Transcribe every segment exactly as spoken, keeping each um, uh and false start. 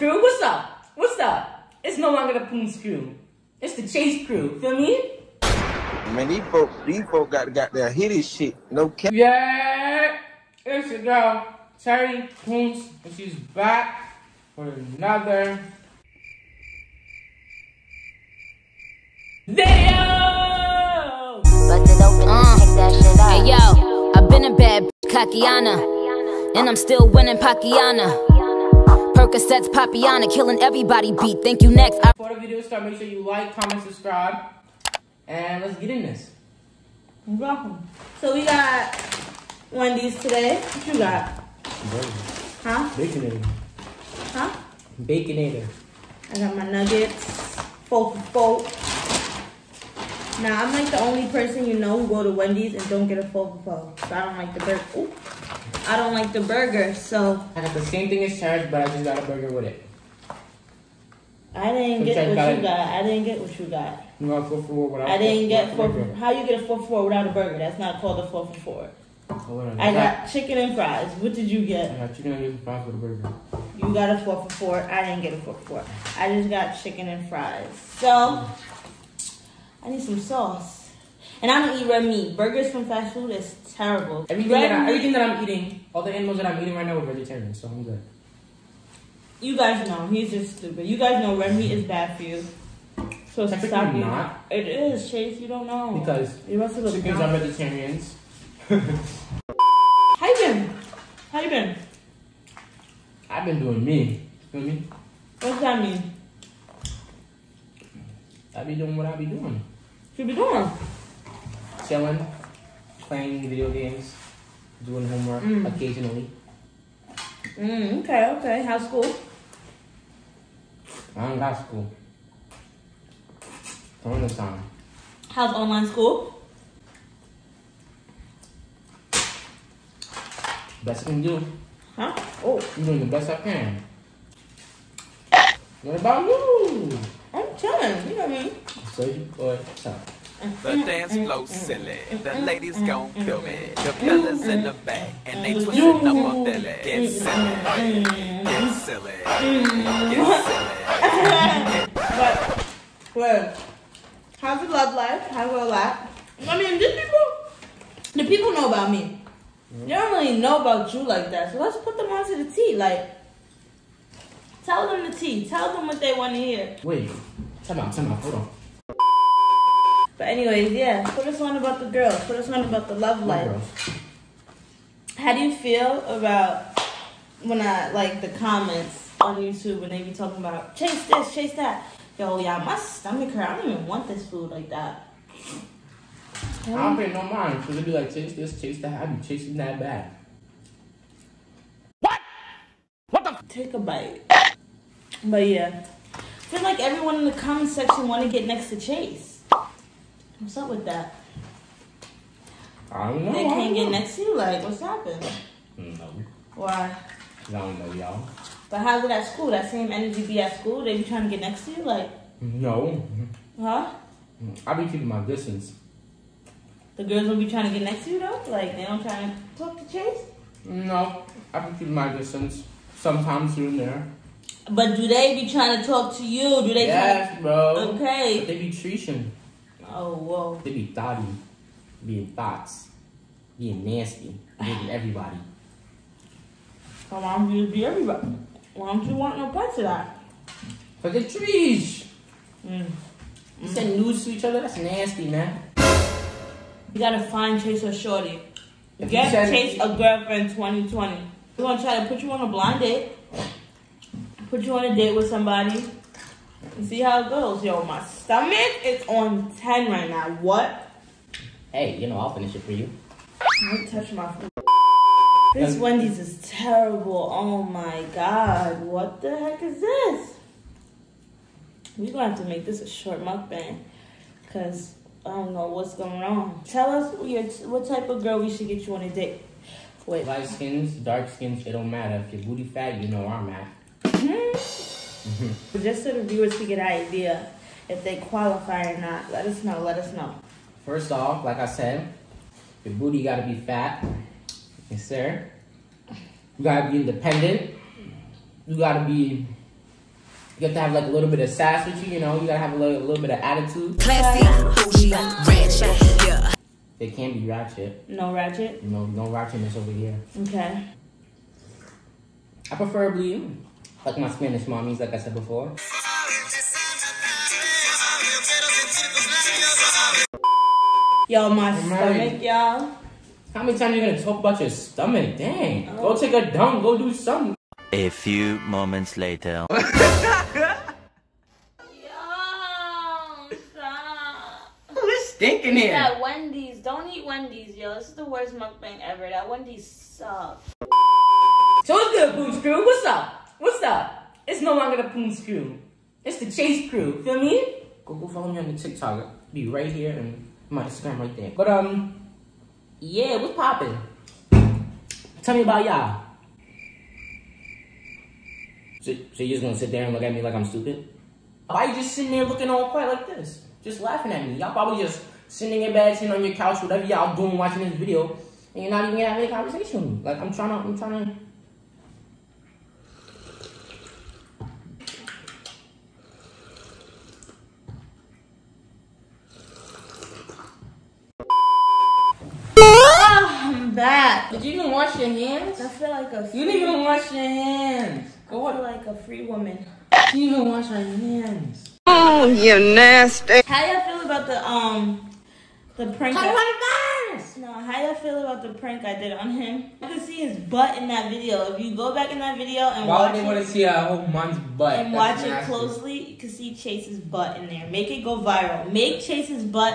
Bootscrew. What's up? What's up? It's no longer the Poon Screw. It's the Chase Crew. Feel me? Man, these folks, these folks got got their hitty shit. No cap. Yeah, it's your girl, Cherry Punce, and she's back for another video. But it open uh, and take that shit out. Hey yo, I've been a bad bitch, Kakiana, and I'm still winning, Papiana. Percocets, Papiana, killing everybody beat. Thank you next. I Before the video start, make sure you like, comment, subscribe, and let's get in this. Welcome. So we got Wendy's today. What you got? Burger. Huh? Baconator. Huh? Baconator. I got my nuggets. Four for four. Now I'm like the only person you know who go to Wendy's and don't get a four for four. So I don't like the burger. Ooh. I don't like the burger, so. I got the same thing as Cherish, but I just got a burger with it. I didn't so get what got you it. got. I didn't get what you got. You got four for four without I didn't get four for How you get a four for four without a burger? That's not called a four for four. Oh, I got chicken and fries. What did you get? I got chicken and fries with a burger. You got a four for four. I didn't get a four for four. I just got chicken and fries. So, I need some sauce. And I don't eat red meat. Burgers from fast food is terrible. Everything that, I, everything that I'm eating, all the animals that I'm eating right now are vegetarian, so I'm good. You guys know, he's just stupid. You guys know red meat is bad for you. So stop eating. Not. It is, Chase, you don't know. Because chickens are vegetarians. How you been? How you been? I've been doing me. You know what I mean? What's that mean? I be doing what I be doing. You be doing? Chilling, playing video games, doing homework mm. occasionally. Mm, okay, okay. How's school? I don't got school. Don't have time. How's online school? Best I can do. Huh? Oh, you're doing the best I can. What about you? I'm chilling. You know what I mean? So you put time. The dance flow silly, the ladies gon' kill me. The fellas in the back, and they twistin' up on their legs. Get silly, get silly, get silly. But, look, how's your love life? How's your life? I mean, these people, the people know about me. They don't really know about you like that, so let's put them onto the tea. Like, tell them the tea. Tell them what they want to hear. Wait, time out, time out, hold on. But anyways, yeah, put us on about the girls. Put us on about the love life. How do you feel about when I, like, the comments on YouTube when they be talking about, chase this, chase that. Yo, y'all, my stomach hurt. I don't even want this food like that. I don't pay no mind. Because they be like, chase this, chase that. I be chasing that bad. What? What the? Take a bite. But yeah. I feel like everyone in the comment section want to get next to Chase. What's up with that? I don't know. They can't get next to you, like, what's happened? No. Why? I don't know, y'all. But how's it at school? That same energy be at school? They be trying to get next to you, like? No. Huh? I be keeping my distance. The girls will be trying to get next to you, though? Like, they don't try to talk to Chase? No. I be keeping my distance. Sometimes here and there. But do they be trying to talk to you? Do they? Yes, try bro. Okay. But they be treating. Oh, whoa. They be thotty, being thoughts, being nasty, being everybody. So why don't you be everybody? Why don't you want no parts of that? For the trees. Mm. You mm. send nudes to each other? That's nasty, man. You gotta find Chase or Shorty. If Get Chase a girlfriend twenty twenty. We're gonna try to put you on a blind date. Put you on a date with somebody. See how it goes. Yo, my stomach is on ten right now. What? Hey, you know, I'll finish it for you. Don't touch my food. This Wendy's is terrible. Oh my god. What the heck is this? We're gonna have to make this a short mukbang. Cause I don't know what's going on. Tell us what, your, what type of girl we should get you on a date with. Light skins, dark skins, it don't matter. If your booty fat, you know where I'm at. Mm-hmm. Just so the viewers can get an idea if they qualify or not. Let us know, let us know. First off, like I said, your booty gotta be fat. Yes, sir. You gotta be independent. You gotta be You have to have like a little bit of sass with you, you know. You gotta have a little, a little bit of attitude. Classy, bougie, ratchet, yeah. It can be ratchet. No ratchet. No, no ratchetness over here. Okay. I preferably like my Spanish mommies, like I said before. Yo, my Am stomach, y'all. How many times are you gonna talk about your stomach? Dang. Oh. Go take a dump. Go do something. A few moments later. Yo, stop. Who's stinking here? That Wendy's. Don't eat Wendy's, yo. This is the worst mukbang ever. That Wendy's sucks. So what's good, Bootscrew? What's up? What's up? It's no longer the Bootscrew. It's the Chase Crew. Feel me? Go, go follow me on the TikTok. I'll be right here and my Instagram right there. But um, yeah, what's poppin'? Tell me about y'all. So, so you're just gonna sit there and look at me like I'm stupid? Why you just sitting there looking all quiet like this? Just laughing at me. Y'all probably just sitting in your bed, sitting on your couch, whatever y'all doing watching this video, and you're not even having a conversation with me. Like, I'm trying to, I'm trying to. Oh, I'm back. Did you even wash your hands? I feel like a free... You didn't even wash your hands. Go I feel like a free woman. You didn't even wash my hands. Oh, you nasty. How do y'all feel about the, um, the prank? How I... No, how y'all feel about the prank I did on him? You can see his butt in that video. If you go back in that video and Why watch it. Why would they want to see a whole mom's butt? And That's watch nasty. It closely, you can see Chase's butt in there. Make it go viral. Make Chase's butt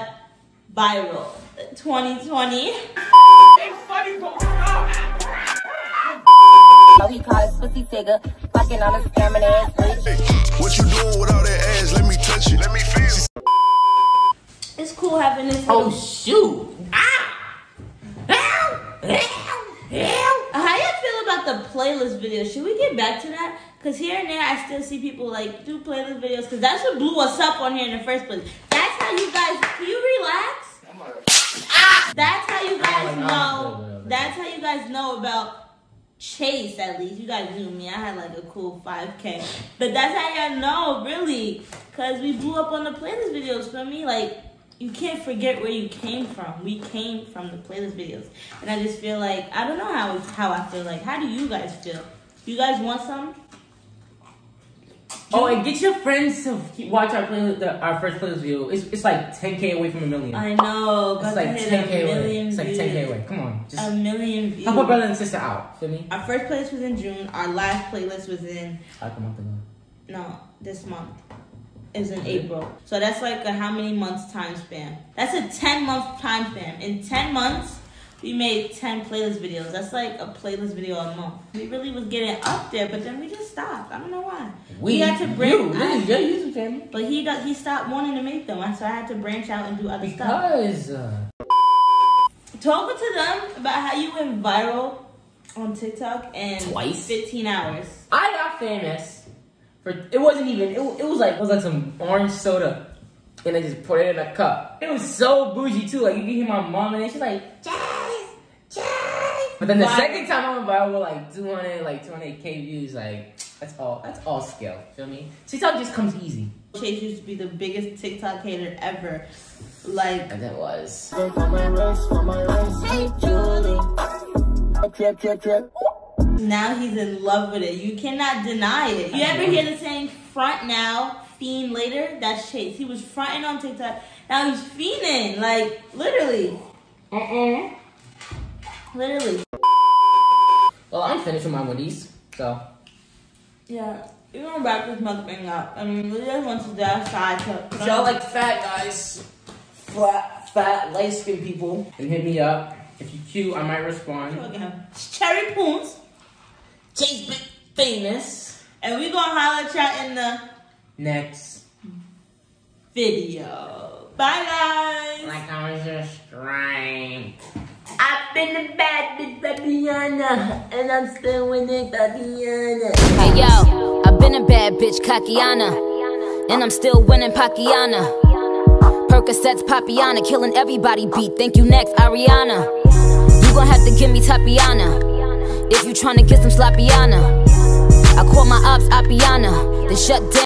viral. twenty twenty. It's funny going on. Oh, he caught his pussy figure, fucking on his stamina ass bitch. What you doing with all that ass? Let me touch it. Let me feel it. It's cool having this. Oh, shoot. Ah! Ow! Ow! Ow! How y'all feel about the playlist video? Should we get back to that? Because here and there, I still see people like do playlist videos because that's what blew us up on here in the first place. That's how you guys, can you relax? Ah! That's how you guys know, that's how you guys know about Chase, at least. You guys knew me. I had like a cool five K. But that's how y'all know, really. Because we blew up on the playlist videos, for me. Like, you can't forget where you came from. We came from the playlist videos. And I just feel like, I don't know how, how I feel. Like, how do you guys feel? You guys want some? Oh, and get your friends to watch our playlist, the, our first playlist video. It's, it's like ten K away from a million. I know. It's like ten K away. It's like ten K away. Come on. Just a million views. Help our brother and sister out. Feel me? Our first playlist was in June. Our last playlist was in... Like a month ago. No, this month. Is in April. So that's like a how many months time span? That's a ten month time span. In ten months... We made ten playlist videos. That's like a playlist video a month. We really was getting up there, but then we just stopped. I don't know why. We, we had to branch out. Your YouTube channel. But he got, he stopped wanting to make them, so I had to branch out and do other because, stuff. Because. Talking to them about how you went viral on TikTok in twice fifteen hours. I got famous for it wasn't even it. It was like it was like some orange soda. And I just poured it in a cup. It was so bougie too. Like you can hear my mom and then she's like, Chase, Chase. But then the wow. second time I went viral with like two hundred, like two hundred K views. Like that's all. That's all skill. Feel me? TikTok just comes easy. Chase used to be the biggest TikTok hater ever. Like and that was. Now he's in love with it. You cannot deny it. You ever hear the saying "front now"? Fiend later, that's Chase. He was fronting on TikTok. Now he's fiending, like literally. Uh-uh. Literally. Well, I'm finished with my Wendy's, so. Yeah, we're gonna wrap this mukbang up. I mean, we just want to dash side to. Y'all like fat guys, flat, fat, light skinned people, and hit me up. If you cute, I might respond. Okay. Cherry Punce, Chase Big Famous, and we gonna holler at y'all in the next video. Bye guys. Like I was just trying. I've been in bed with Papiana, and I'm still winning Papiana. Hey yo, I've been a bad bitch Kakiana, and I'm still winning Papiana. Percocets Papiana, killing everybody beat. Thank you next Ariana. You gon' have to give me Tapiana if you tryna get some sloppiana. I call my ops Apiana, they shut down.